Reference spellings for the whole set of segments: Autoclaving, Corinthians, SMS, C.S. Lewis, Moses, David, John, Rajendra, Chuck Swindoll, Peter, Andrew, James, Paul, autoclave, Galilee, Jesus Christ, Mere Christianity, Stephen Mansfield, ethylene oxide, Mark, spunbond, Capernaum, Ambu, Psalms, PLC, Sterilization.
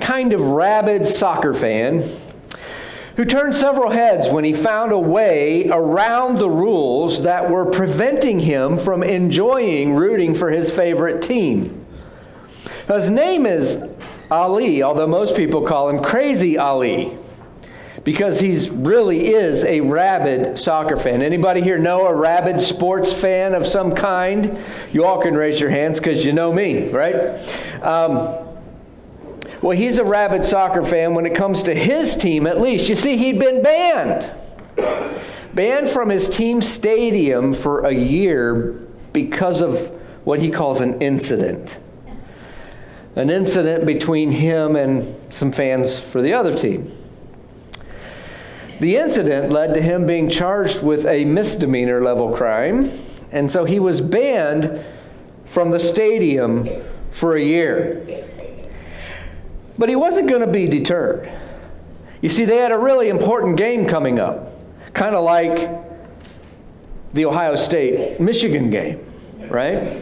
kind of rabid soccer fan who turned several heads when he found a way around the rules that were preventing him from enjoying rooting for his favorite team. Now, his name is Ali, although most people call him Crazy Ali, because he really is a rabid soccer fan. Anybody here know a rabid sports fan of some kind? You all can raise your hands because you know me, right? Well, he's a rabid soccer fan when it comes to his team, at least. You see, he'd been banned from his team stadium for a year because of what he calls an incident. An incident between him and some fans for the other team. The incident led to him being charged with a misdemeanor level crime, and so he was banned from the stadium for a year. But he wasn't going to be deterred. You see, they had a really important game coming up, kind of like the Ohio State-Michigan game, right?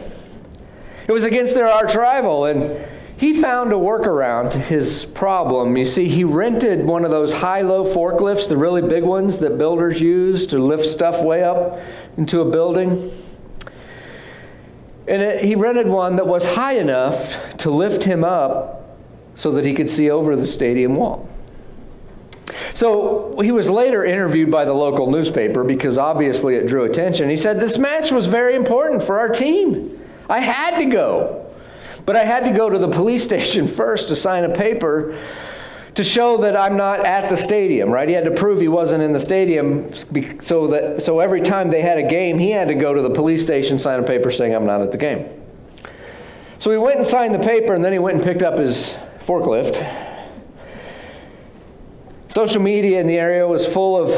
It was against their arch rival, and he found a workaround to his problem. You see, he rented one of those high-low forklifts, the really big ones that builders use to lift stuff way up into a building. And he rented one that was high enough to lift him up so that he could see over the stadium wall. So he was later interviewed by the local newspaper because obviously it drew attention. He said, "This match was very important for our team. I had to go, but I had to go to the police station first to sign a paper to show that I'm not at the stadium," right? He had to prove he wasn't in the stadium, so every time they had a game, he had to go to the police station, sign a paper saying, "I'm not at the game." So he went and signed the paper, and then he went and picked up his forklift. Social media in the area was full of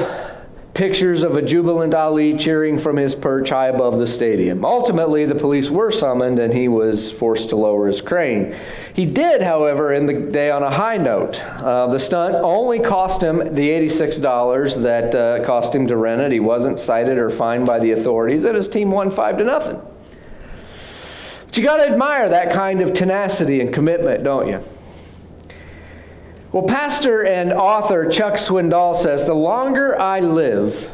pictures of a jubilant Ali cheering from his perch high above the stadium. Ultimately, the police were summoned and he was forced to lower his crane. He did, however, end the day on a high note. The stunt only cost him the $86 that cost him to rent it. He wasn't cited or fined by the authorities, and his team won 5-0. But you got to admire that kind of tenacity and commitment, don't you? Well, pastor and author Chuck Swindoll says, "The longer I live,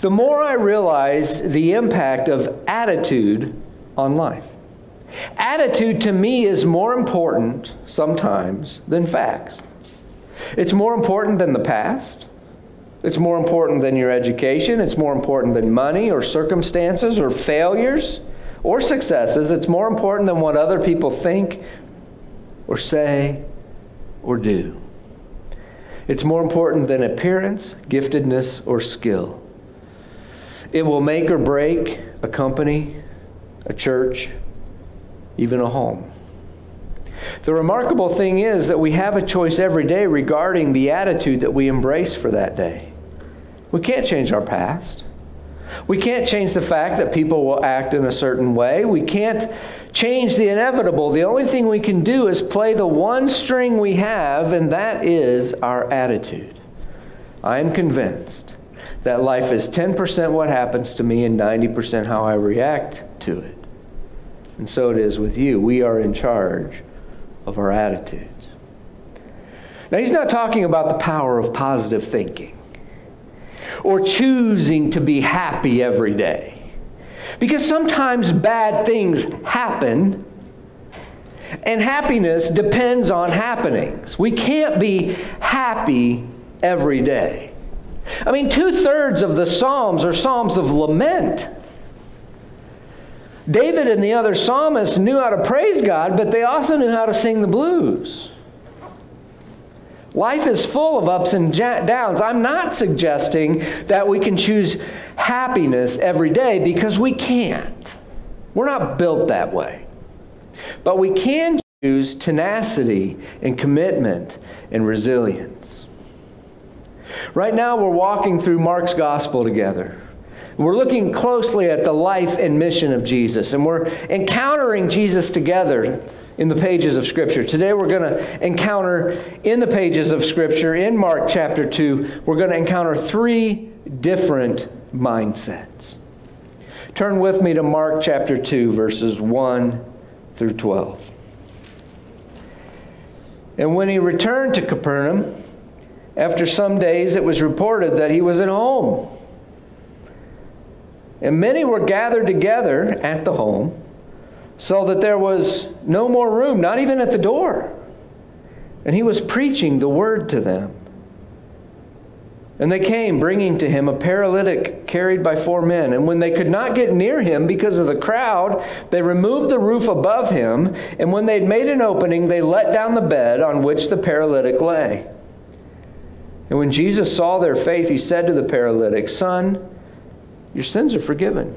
the more I realize the impact of attitude on life. Attitude to me is more important sometimes than facts. It's more important than the past. It's more important than your education. It's more important than money or circumstances or failures or successes. It's more important than what other people think or say or do. It's more important than appearance, giftedness, or skill. It will make or break a company, a church, even a home." The remarkable thing is that we have a choice every day regarding the attitude that we embrace for that day. We can't change our past. We can't change the fact that people will act in a certain way. We can't change the inevitable. The only thing we can do is play the one string we have, and that is our attitude. I am convinced that life is 10% what happens to me and 90% how I react to it. And so it is with you. We are in charge of our attitudes. Now, he's not talking about the power of positive thinking or choosing to be happy every day. Because sometimes bad things happen, and happiness depends on happenings. We can't be happy every day. I mean, 2/3 of the Psalms are Psalms of lament. David and the other psalmists knew how to praise God, but they also knew how to sing the blues. Life is full of ups and downs. I'm not suggesting that we can choose happiness every day, because we can't. We're not built that way. But we can choose tenacity and commitment and resilience. Right now, we're walking through Mark's gospel together. We're looking closely at the life and mission of Jesus, and we're encountering Jesus together in the pages of Scripture. Today we're going to encounter in the pages of Scripture, in Mark chapter 2, we're going to encounter three different mindsets. Turn with me to Mark chapter 2, verses 1 through 12. And when he returned to Capernaum, after some days it was reported that he was at home. And many were gathered together at the home, so that there was no more room, not even at the door. And he was preaching the word to them. And they came, bringing to him a paralytic carried by 4 men. And when they could not get near him because of the crowd, they removed the roof above him. And when they'd made an opening, they let down the bed on which the paralytic lay. And when Jesus saw their faith, he said to the paralytic, "Son, your sins are forgiven."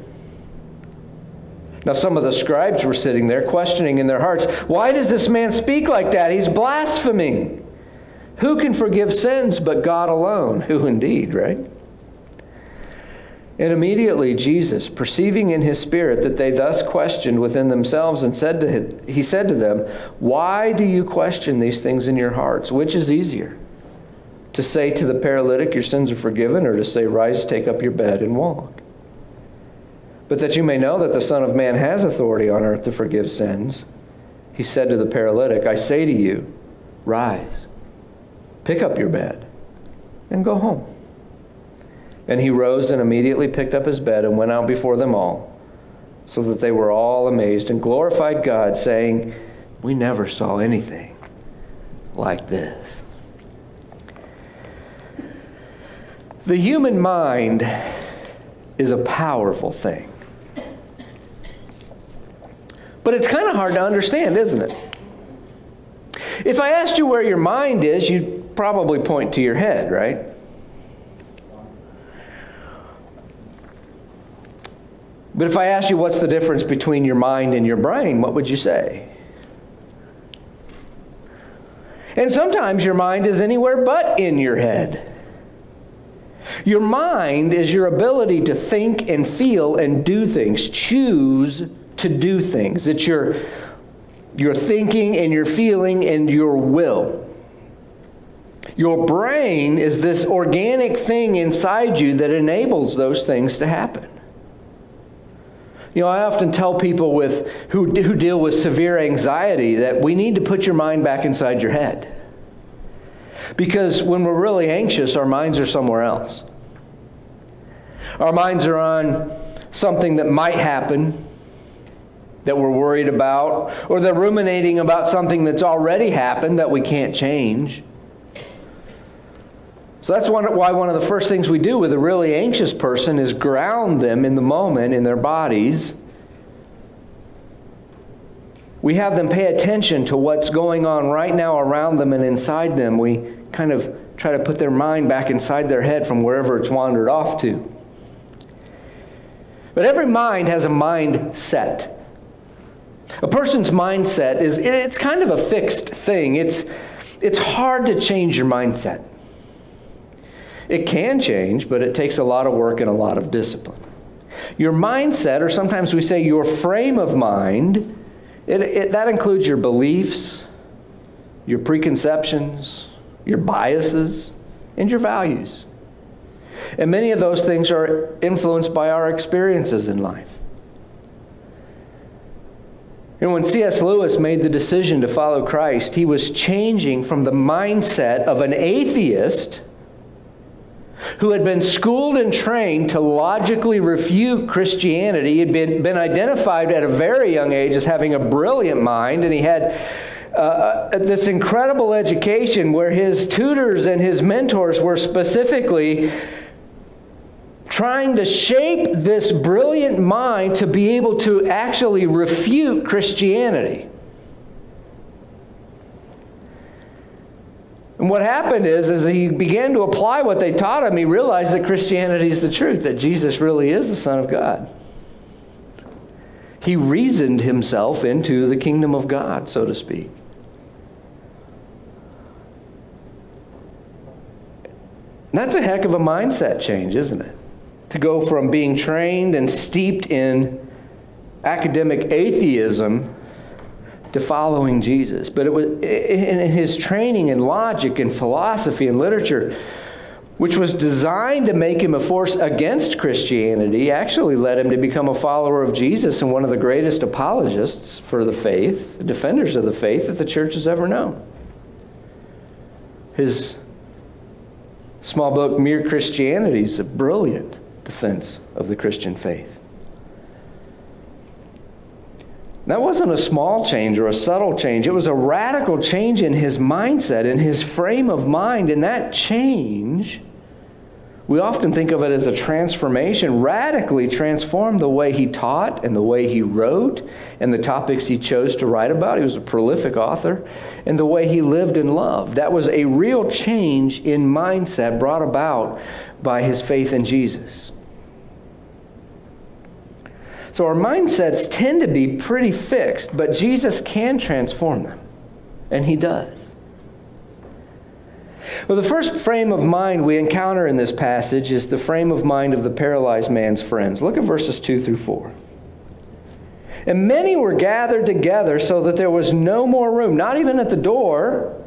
Now some of the scribes were sitting there, questioning in their hearts, "Why does this man speak like that? He's blaspheming. Who can forgive sins but God alone?" Who indeed, right? And immediately Jesus, perceiving in his spirit that they thus questioned within themselves, and he said to them, "Why do you question these things in your hearts? Which is easier, to say to the paralytic, 'Your sins are forgiven,' or to say, 'Rise, take up your bed and walk'? But that you may know that the Son of Man has authority on earth to forgive sins," he said to the paralytic, "I say to you, rise, pick up your bed, and go home." And he rose and immediately picked up his bed and went out before them all, so that they were all amazed and glorified God, saying, "We never saw anything like this." The human mind is a powerful thing. But it's kind of hard to understand, isn't it? If I asked you where your mind is, you'd probably point to your head, right? But if I asked you what's the difference between your mind and your brain, what would you say? And sometimes your mind is anywhere but in your head. Your mind is your ability to think and feel and do things, choose to do things. It's your thinking and your feeling and your will. Your brain is this organic thing inside you that enables those things to happen. You know, I often tell people who deal with severe anxiety that we need to put your mind back inside your head. Because when we're really anxious, our minds are somewhere else. Our minds are on something that might happen, that we're worried about, or they're ruminating about something that's already happened that we can't change. So that's why one of the first things we do with a really anxious person is ground them in the moment, in their bodies. We have them pay attention to what's going on right now around them and inside them. We kind of try to put their mind back inside their head from wherever it's wandered off to. But every mind has a mindset. A person's mindset it's kind of a fixed thing. It's hard to change your mindset. It can change, but it takes a lot of work and a lot of discipline. Your mindset, or sometimes we say your frame of mind, that includes your beliefs, your preconceptions, your biases, and your values. And many of those things are influenced by our experiences in life. And when C.S. Lewis made the decision to follow Christ, he was changing from the mindset of an atheist who had been schooled and trained to logically refute Christianity. He had been identified at a very young age as having a brilliant mind, and he had this incredible education where his tutors and his mentors were specifically trying to shape this brilliant mind to be able to actually refute Christianity. And what happened is he began to apply what they taught him, he realized that Christianity is the truth, that Jesus really is the Son of God. He reasoned himself into the kingdom of God, so to speak. And that's a heck of a mindset change, isn't it? To go from being trained and steeped in academic atheism to following Jesus. But it was in his training in logic and philosophy and literature, which was designed to make him a force against Christianity, actually led him to become a follower of Jesus and one of the greatest apologists for the faith, defenders of the faith that the church has ever known. His small book, Mere Christianity, is a brilliant defense of the Christian faith. That wasn't a small change or a subtle change. It was a radical change in his mindset, in his frame of mind. And that change, we often think of it as a transformation, radically transformed the way he taught and the way he wrote and the topics he chose to write about. He was a prolific author. And the way he lived and loved. That was a real change in mindset brought about by his faith in Jesus. So our mindsets tend to be pretty fixed, but Jesus can transform them. And he does. Well, the first frame of mind we encounter in this passage is the frame of mind of the paralyzed man's friends. Look at verses 2-4. And many were gathered together so that there was no more room, not even at the door.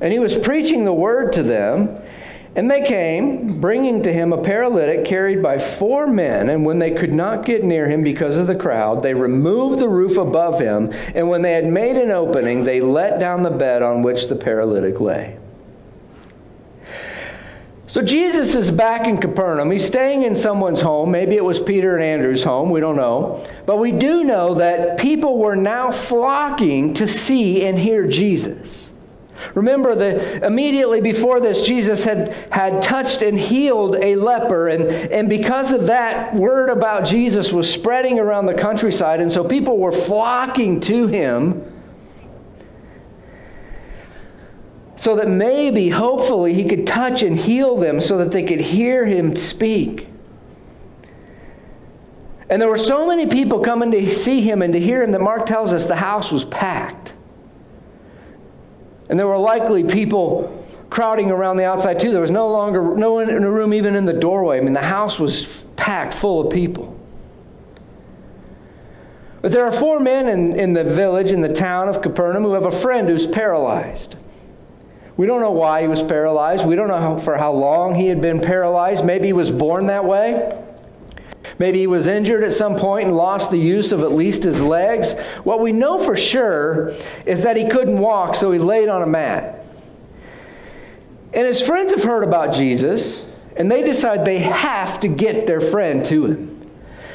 And he was preaching the word to them. And they came, bringing to him a paralytic carried by 4 men. And when they could not get near him because of the crowd, they removed the roof above him. And when they had made an opening, they let down the bed on which the paralytic lay. So Jesus is back in Capernaum. He's staying in someone's home. Maybe it was Peter and Andrew's home. We don't know. But we do know that people were now flocking to see and hear Jesus. Remember that immediately before this, Jesus had touched and healed a leper. And because of that, word about Jesus was spreading around the countryside. And so people were flocking to him so that maybe, hopefully, he could touch and heal them so that they could hear him speak. And there were so many people coming to see him and to hear him that Mark tells us the house was packed. And there were likely people crowding around the outside too. There was no room even in the doorway. I mean, the house was packed full of people. But there are 4 men in the village, in the town of Capernaum, who have a friend who's paralyzed. We don't know why he was paralyzed. We don't know for how long he had been paralyzed. Maybe he was born that way. Maybe he was injured at some point and lost the use of at least his legs. What we know for sure is that he couldn't walk, so he laid on a mat. And his friends have heard about Jesus, and they decide they have to get their friend to him.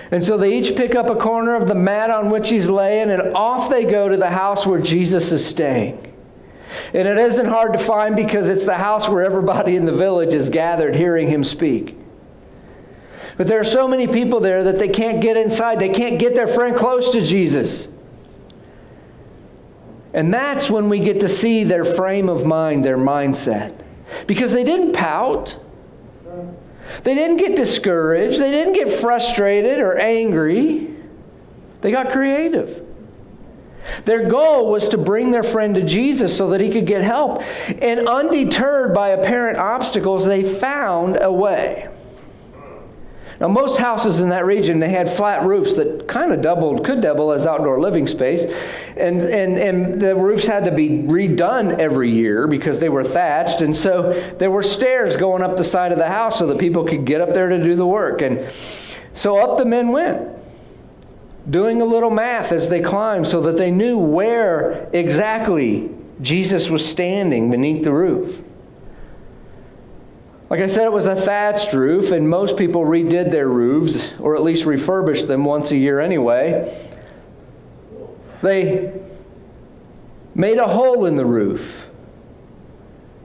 And so they each pick up a corner of the mat on which he's laying, and off they go to the house where Jesus is staying. And it isn't hard to find because it's the house where everybody in the village is gathered hearing him speak. But there are so many people there that they can't get inside. They can't get their friend close to Jesus. And that's when we get to see their frame of mind, their mindset. Because they didn't pout. They didn't get discouraged. They didn't get frustrated or angry. They got creative. Their goal was to bring their friend to Jesus so that he could get help. And undeterred by apparent obstacles, they found a way. Now, most houses in that region, they had flat roofs that kind of could double as outdoor living space. And the roofs had to be redone every year because they were thatched. And so there were stairs going up the side of the house so that people could get up there to do the work. And so up the men went, doing a little math as they climbed so that they knew where exactly Jesus was standing beneath the roof. Like I said, it was a thatched roof, and most people redid their roofs, or at least refurbished them once a year anyway. They made a hole in the roof.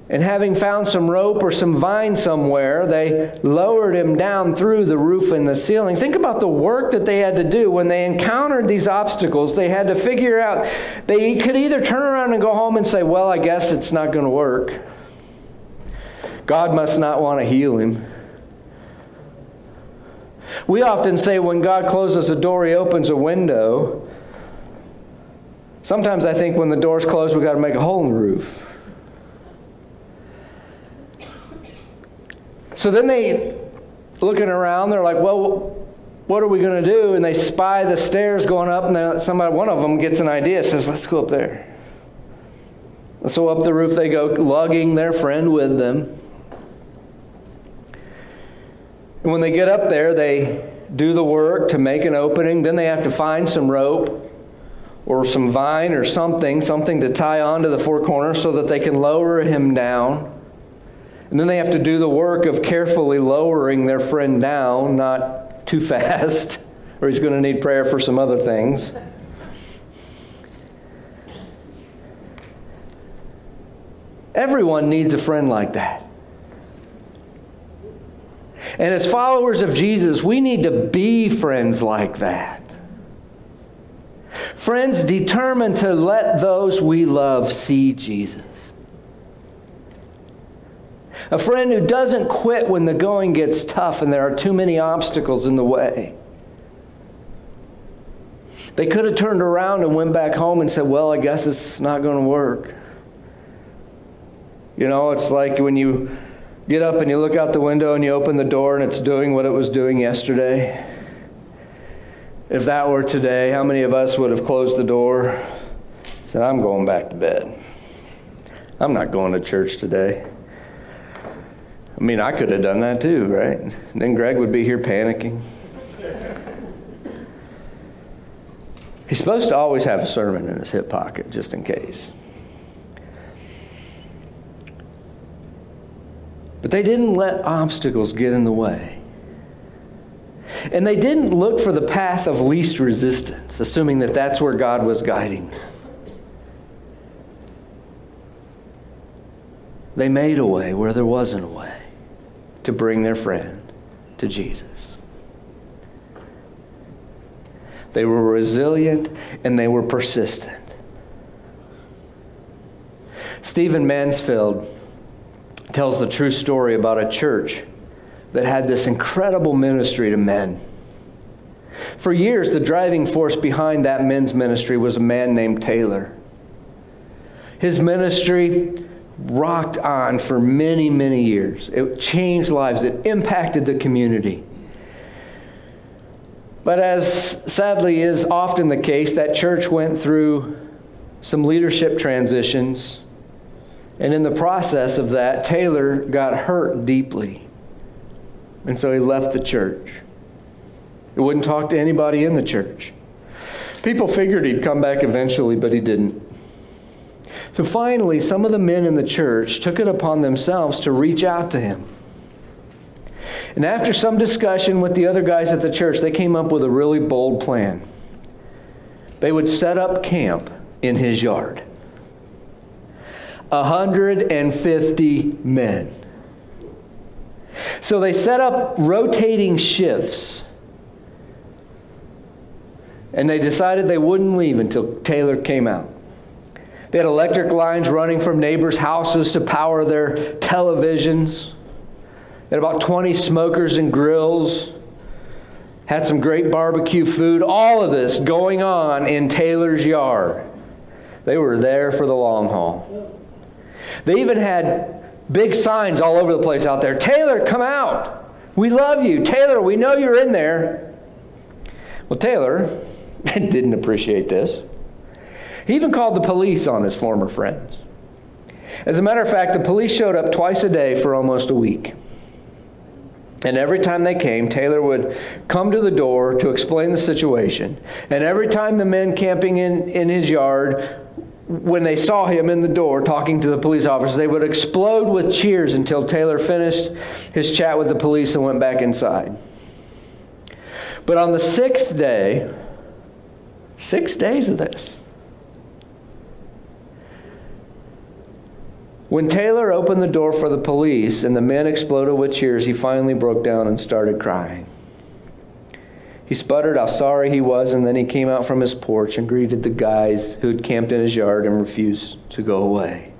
And having found some rope or some vine somewhere, they lowered him down through the roof and the ceiling. Think about the work that they had to do. When they encountered these obstacles, they had to figure out. They could either turn around and go home and say, well, I guess it's not going to work. God must not want to heal him. We often say when God closes a door, he opens a window. Sometimes I think when the door's closed, we've got to make a hole in the roof. So then they, looking around, they're like, well, what are we going to do? And they spy the stairs going up, and one of them gets an idea, says, let's go up there. So up the roof they go, lugging their friend with them. And when they get up there, they do the work to make an opening. Then they have to find some rope or some vine or something to tie onto the four corners so that they can lower him down. And then they have to do the work of carefully lowering their friend down, not too fast, or he's going to need prayer for some other things. Everyone needs a friend like that. And as followers of Jesus, we need to be friends like that. Friends determined to let those we love see Jesus. A friend who doesn't quit when the going gets tough and there are too many obstacles in the way. They could have turned around and went back home and said, well, I guess it's not going to work. You know, it's like when you get up and you look out the window and you open the door and it's doing what it was doing yesterday. If that were today, how many of us would have closed the door? Said, I'm going back to bed. I'm not going to church today. I mean, I could have done that too, right? And then Greg would be here panicking. He's supposed to always have a sermon in his hip pocket, just in case. But they didn't let obstacles get in the way. And they didn't look for the path of least resistance, assuming that that's where God was guiding them. They made a way where there wasn't a way to bring their friend to Jesus. They were resilient and they were persistent. Stephen Mansfield tells the true story about a church that had this incredible ministry to men. For years, the driving force behind that men's ministry was a man named Taylor. His ministry rocked on for many, many years. It changed lives. It impacted the community. But as sadly is often the case, that church went through some leadership transitions. And in the process of that, Taylor got hurt deeply. And so he left the church. He wouldn't talk to anybody in the church. People figured he'd come back eventually, but he didn't. So finally, some of the men in the church took it upon themselves to reach out to him. And after some discussion with the other guys at the church, they came up with a really bold plan. They would set up camp in his yard. 150 men. So they set up rotating shifts. And they decided they wouldn't leave until Taylor came out. They had electric lines running from neighbors' houses to power their televisions. They had about 20 smokers and grills. Had some great barbecue food. All of this going on in Taylor's yard. They were there for the long haul. They even had big signs all over the place out there. Taylor, come out. We love you. Taylor, we know you're in there. Well, Taylor didn't appreciate this. He even called the police on his former friends. As a matter of fact, the police showed up twice a day for almost a week. And every time they came, Taylor would come to the door to explain the situation. And every time the men camping in his yard, when they saw him in the door talking to the police officers, they would explode with cheers until Taylor finished his chat with the police and went back inside. But on the sixth day, 6 days of this, when Taylor opened the door for the police and the men exploded with cheers, he finally broke down and started crying. He sputtered how sorry he was, and then he came out from his porch and greeted the guys who had camped in his yard and refused to go away.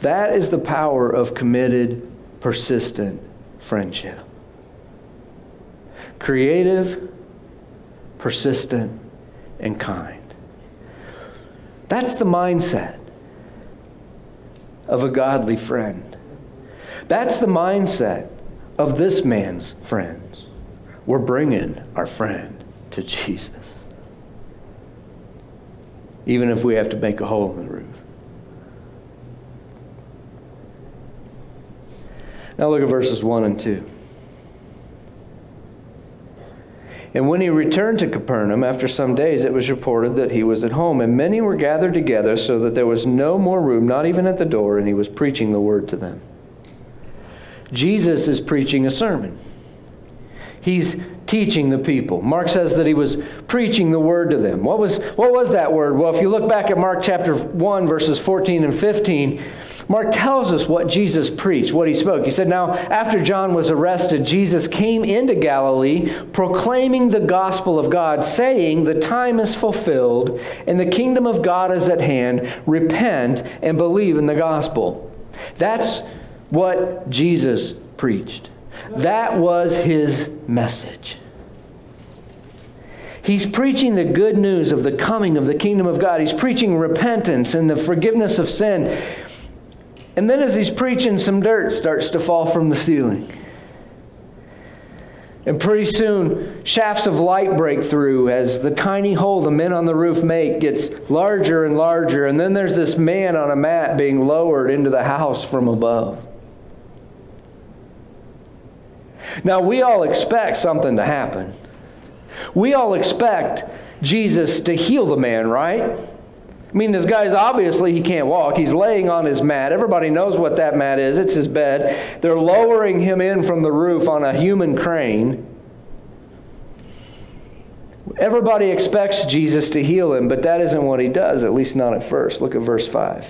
That is the power of committed, persistent friendship. Creative, persistent, and kind. That's the mindset of a godly friend. That's the mindset of this man's friends. We're bringing our friend to Jesus, even if we have to make a hole in the roof. Now look at verses 1 and 2. And when he returned to Capernaum, after some days, it was reported that he was at home. And many were gathered together so that there was no more room, not even at the door, and he was preaching the word to them. Jesus is preaching a sermon. He's teaching the people. Mark says that he was preaching the word to them. What was that word? Well, if you look back at Mark chapter 1, verses 14 and 15, Mark tells us what Jesus preached, what he spoke. He said, now, after John was arrested, Jesus came into Galilee, proclaiming the gospel of God, saying, the time is fulfilled, and the kingdom of God is at hand. Repent and believe in the gospel. That's what Jesus preached. That was his message. He's preaching the good news of the coming of the kingdom of God. He's preaching repentance and the forgiveness of sin. And then as he's preaching, some dirt starts to fall from the ceiling. And pretty soon, shafts of light break through as the tiny hole the men on the roof make gets larger and larger. And then there's this man on a mat being lowered into the house from above. Now, we all expect something to happen. We all expect Jesus to heal the man, right? I mean, this guy's obviously, he can't walk. He's laying on his mat. Everybody knows what that mat is. It's his bed. They're lowering him in from the roof on a human crane. Everybody expects Jesus to heal him, but that isn't what he does, at least not at first. Look at verse 5.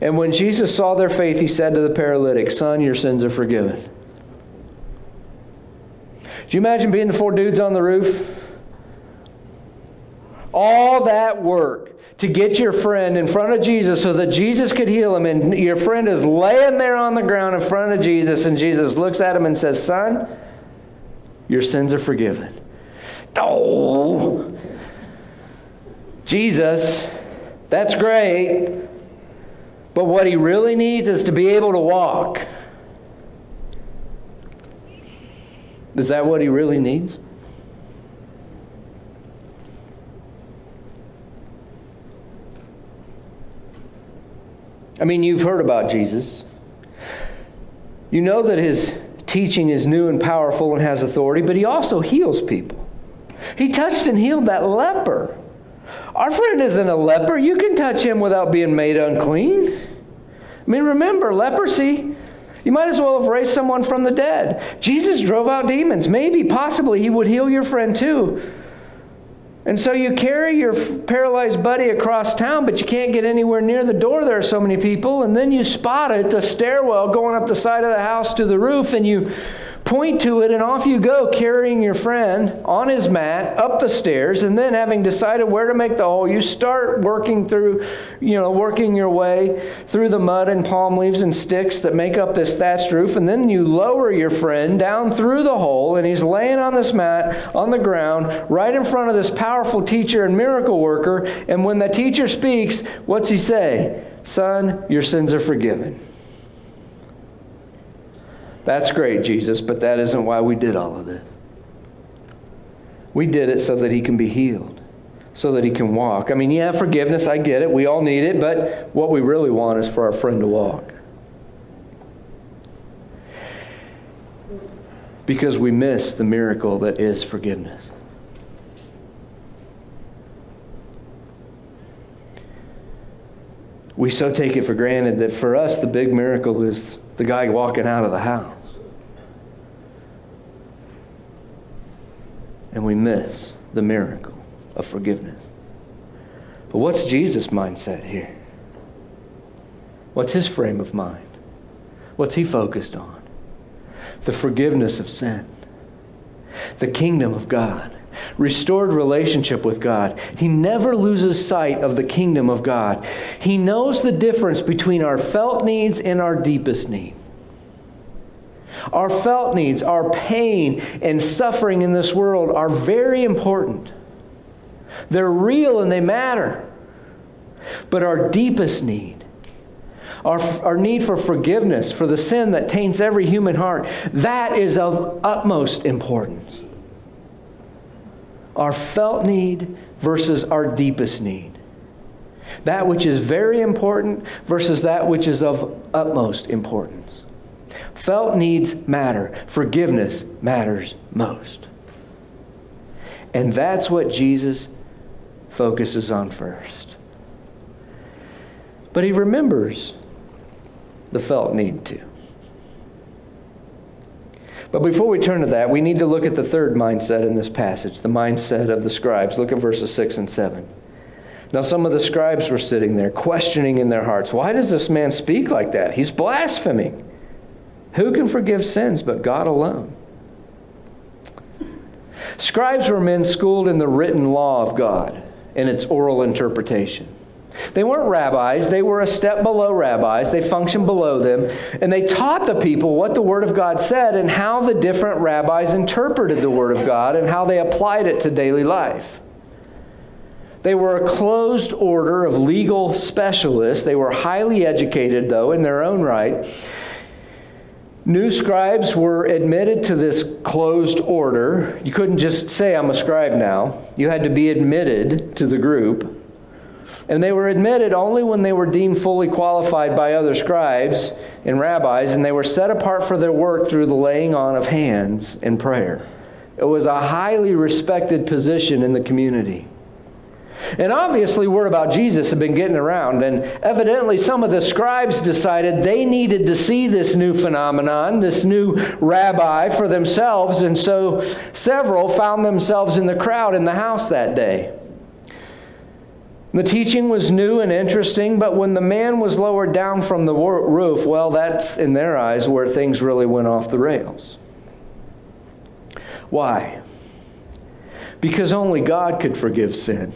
And when Jesus saw their faith, he said to the paralytic, son, your sins are forgiven. Do you imagine being the four dudes on the roof? All that work to get your friend in front of Jesus so that Jesus could heal him, and your friend is laying there on the ground in front of Jesus, and Jesus looks at him and says, son, your sins are forgiven. Oh, Jesus, that's great. But what he really needs is to be able to walk. Is that what he really needs? I mean, you've heard about Jesus. You know that his teaching is new and powerful and has authority, but he also heals people. He touched and healed that leper. Our friend isn't a leper. You can touch him without being made unclean. I mean, remember, leprosy. You might as well have raised someone from the dead. Jesus drove out demons. Maybe, possibly, he would heal your friend too. And so you carry your paralyzed buddy across town, but you can't get anywhere near the door. There are so many people. And then you spot it, the stairwell going up the side of the house to the roof, and you point to it, and off you go, carrying your friend on his mat up the stairs. And then, having decided where to make the hole, you start working through, working your way through the mud and palm leaves and sticks that make up this thatched roof. And then you lower your friend down through the hole, and he's laying on this mat on the ground right in front of this powerful teacher and miracle worker. And when the teacher speaks, what's he say? Son, your sins are forgiven. That's great, Jesus, but that isn't why we did all of this. We did it so that he can be healed, so that he can walk. I mean, yeah, forgiveness, I get it. We all need it, but what we really want is for our friend to walk. Because we miss the miracle that is forgiveness. We so take it for granted that for us the big miracle is the guy walking out of the house. And we miss the miracle of forgiveness. But what's Jesus' mindset here? What's his frame of mind? What's he focused on? The forgiveness of sin. The kingdom of God. Restored relationship with God. He never loses sight of the kingdom of God. He knows the difference between our felt needs and our deepest need. Our felt needs, our pain and suffering in this world are very important. They're real and they matter. But our deepest need, our need for forgiveness for the sin that taints every human heart, that is of utmost importance. Our felt need versus our deepest need. That which is very important versus that which is of utmost importance. Felt needs matter. Forgiveness matters most. And that's what Jesus focuses on first. But he remembers the felt need to. But before we turn to that, we need to look at the third mindset in this passage, the mindset of the scribes. Look at verses 6 and 7. Now some of the scribes were sitting there, questioning in their hearts, why does this man speak like that? He's blaspheming. Who can forgive sins but God alone? Scribes were men schooled in the written law of God and its oral interpretation. They weren't rabbis. They were a step below rabbis. They functioned below them. And they taught the people what the Word of God said and how the different rabbis interpreted the Word of God and how they applied it to daily life. They were a closed order of legal specialists. They were highly educated, though, in their own right. New scribes were admitted to this closed order. You couldn't just say, I'm a scribe now. You had to be admitted to the group. And they were admitted only when they were deemed fully qualified by other scribes and rabbis, and they were set apart for their work through the laying on of hands in prayer. It was a highly respected position in the community. And obviously, word about Jesus had been getting around, and evidently some of the scribes decided they needed to see this new phenomenon, this new rabbi for themselves, and so several found themselves in the crowd in the house that day. The teaching was new and interesting, but when the man was lowered down from the roof, well, that's, in their eyes, where things really went off the rails. Why? Because only God could forgive sin.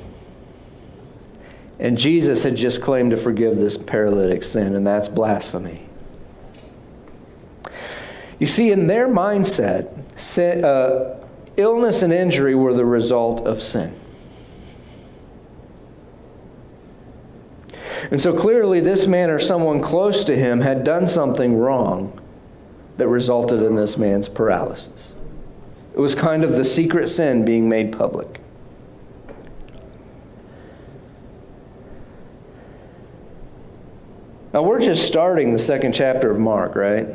And Jesus had just claimed to forgive this paralytic's sin, and that's blasphemy. You see, in their mindset, sin, illness and injury were the result of sin. And so clearly this man or someone close to him had done something wrong that resulted in this man's paralysis. It was kind of the secret sin being made public. Now we're just starting the second chapter of Mark, right?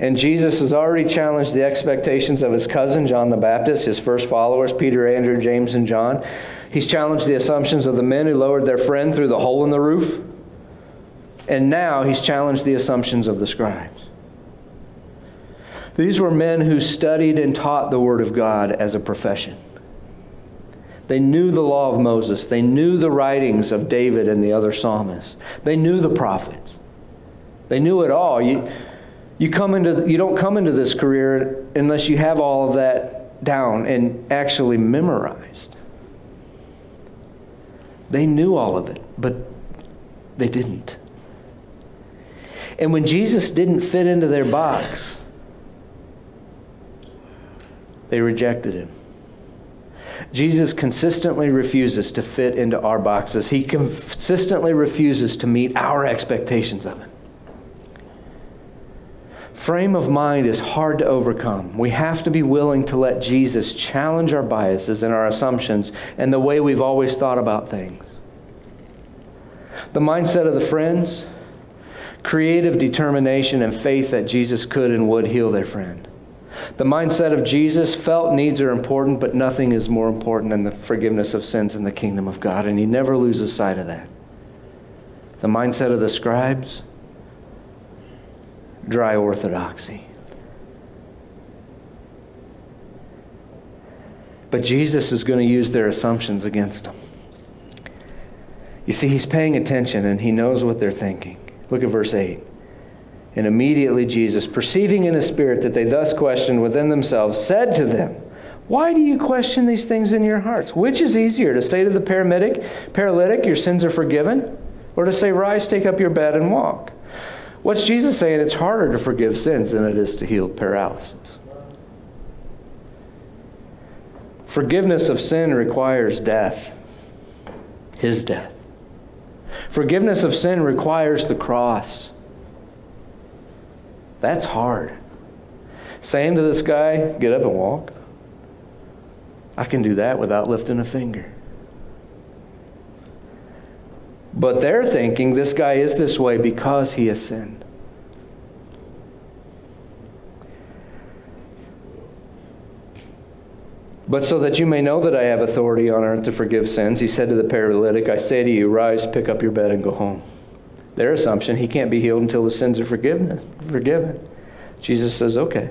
And Jesus has already challenged the expectations of his cousin, John the Baptist, his first followers, Peter, Andrew, James, and John. He's challenged the assumptions of the men who lowered their friend through the hole in the roof. And now he's challenged the assumptions of the scribes. These were men who studied and taught the Word of God as a profession. They knew the law of Moses. They knew the writings of David and the other psalmists. They knew the prophets. They knew it all. You don't come into this career unless you have all of that down and actually memorized. They knew all of it, but they didn't. And when Jesus didn't fit into their box, they rejected him. Jesus consistently refuses to fit into our boxes. He consistently refuses to meet our expectations of him. Frame of mind is hard to overcome. We have to be willing to let Jesus challenge our biases and our assumptions and the way we've always thought about things. The mindset of the friends, creative determination and faith that Jesus could and would heal their friend. The mindset of Jesus, felt needs are important, but nothing is more important than the forgiveness of sins in the kingdom of God, and he never loses sight of that. The mindset of the scribes, dry orthodoxy. But Jesus is going to use their assumptions against them. You see, he's paying attention and he knows what they're thinking. Look at verse 8. And immediately Jesus, perceiving in his spirit that they thus questioned within themselves, said to them, why do you question these things in your hearts? Which is easier, to say to the paralytic, your sins are forgiven, or to say, rise, take up your bed and walk? What's Jesus saying? It's harder to forgive sins than it is to heal paralysis. Forgiveness of sin requires death, his death. Forgiveness of sin requires the cross. That's hard. Saying to this guy, get up and walk. I can do that without lifting a finger. But they're thinking this guy is this way because he has sinned. But so that you may know that I have authority on earth to forgive sins, he said to the paralytic, I say to you, rise, pick up your bed, and go home. Their assumption, he can't be healed until the sins are forgiven. Jesus says, okay,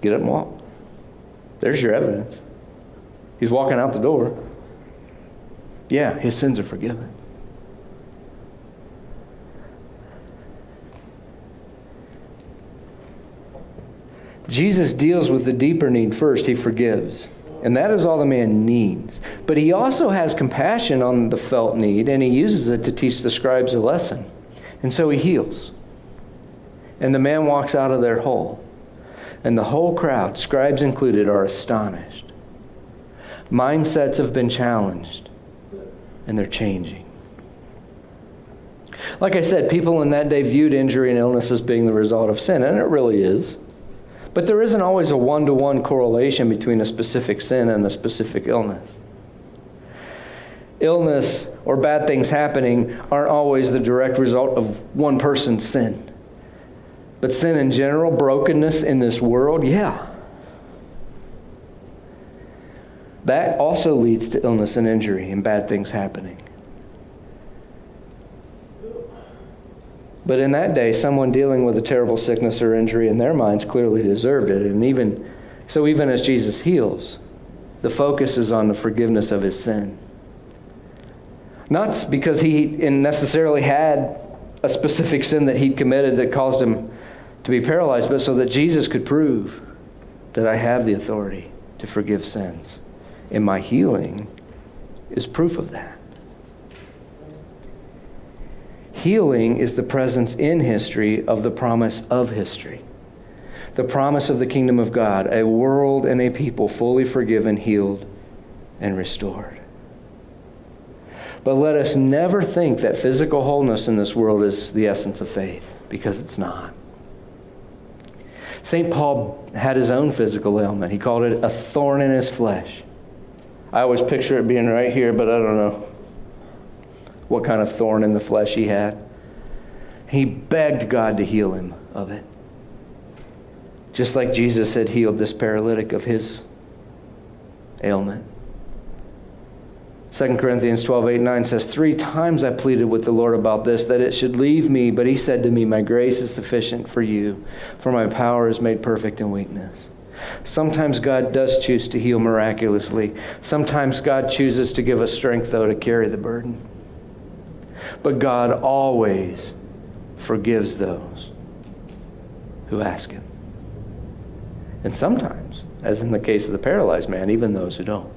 get up and walk. There's your evidence. He's walking out the door. Yeah, his sins are forgiven. Jesus deals with the deeper need first. He forgives. And that is all the man needs. But he also has compassion on the felt need, and he uses it to teach the scribes a lesson. And so he heals. And the man walks out of there whole. And the whole crowd, scribes included, are astonished. Mindsets have been challenged, and they're changing. Like I said, people in that day viewed injury and illness as being the result of sin, and it really is. But there isn't always a one-to-one correlation between a specific sin and a specific illness. Illness or bad things happening aren't always the direct result of one person's sin. But sin in general, brokenness in this world, yeah. That also leads to illness and injury and bad things happening. But in that day, someone dealing with a terrible sickness or injury in their minds clearly deserved it. And even as Jesus heals, the focus is on the forgiveness of his sin. Not because he necessarily had a specific sin that he'd committed that caused him to be paralyzed, but so that Jesus could prove that I have the authority to forgive sins. And my healing is proof of that. Healing is the presence in history of the promise of history. The promise of the kingdom of God, a world and a people fully forgiven, healed, and restored. But let us never think that physical wholeness in this world is the essence of faith, because it's not. St. Paul had his own physical ailment. He called it a thorn in his flesh. I always picture it being right here, but I don't know what kind of thorn in the flesh he had. He begged God to heal him of it. Just like Jesus had healed this paralytic of his ailment. 2 Corinthians 12:8-9 says, 3 times I pleaded with the Lord about this, that it should leave me, but he said to me, my grace is sufficient for you, for my power is made perfect in weakness. Sometimes God does choose to heal miraculously. Sometimes God chooses to give us strength, though, to carry the burden. But God always forgives those who ask him. And sometimes, as in the case of the paralyzed man, even those who don't,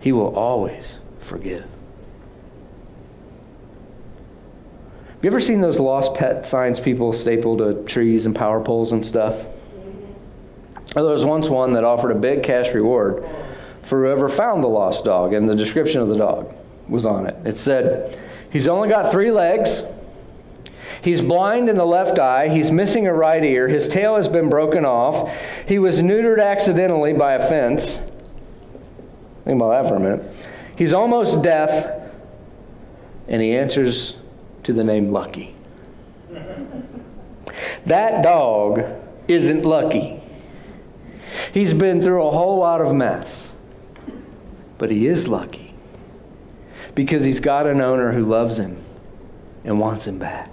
he will always forgive. Have you ever seen those lost pet signs people staple to trees and power poles and stuff? There was once one that offered a big cash reward for whoever found the lost dog, and the description of the dog was on it. It said, he's only got 3 legs, he's blind in the left eye, he's missing a right ear, his tail has been broken off, he was neutered accidentally by a fence. Think about that for a minute. He's almost deaf, and he answers to the name Lucky. That dog isn't lucky. He's been through a whole lot of mess, but he is lucky. Because he's got an owner who loves him and wants him back.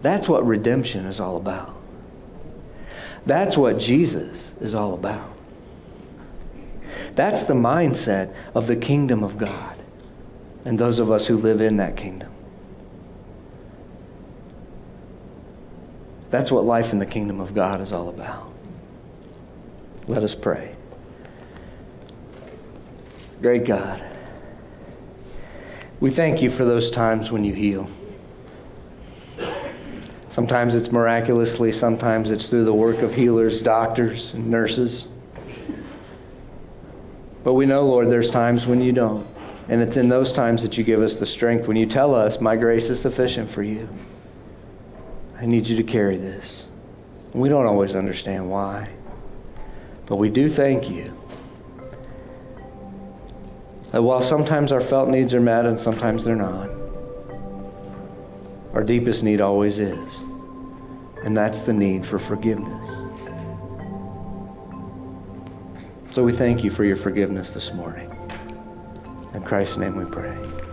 That's what redemption is all about. That's what Jesus is all about. That's the mindset of the kingdom of God and those of us who live in that kingdom. That's what life in the kingdom of God is all about. Let us pray. Great God, we thank you for those times when you heal. Sometimes it's miraculously, sometimes it's through the work of healers, doctors, and nurses. But we know, Lord, there's times when you don't. And it's in those times that you give us the strength when you tell us, my grace is sufficient for you. I need you to carry this. And we don't always understand why. But we do thank you. That while sometimes our felt needs are met and sometimes they're not, our deepest need always is. And that's the need for forgiveness. So we thank you for your forgiveness this morning. In Christ's name we pray.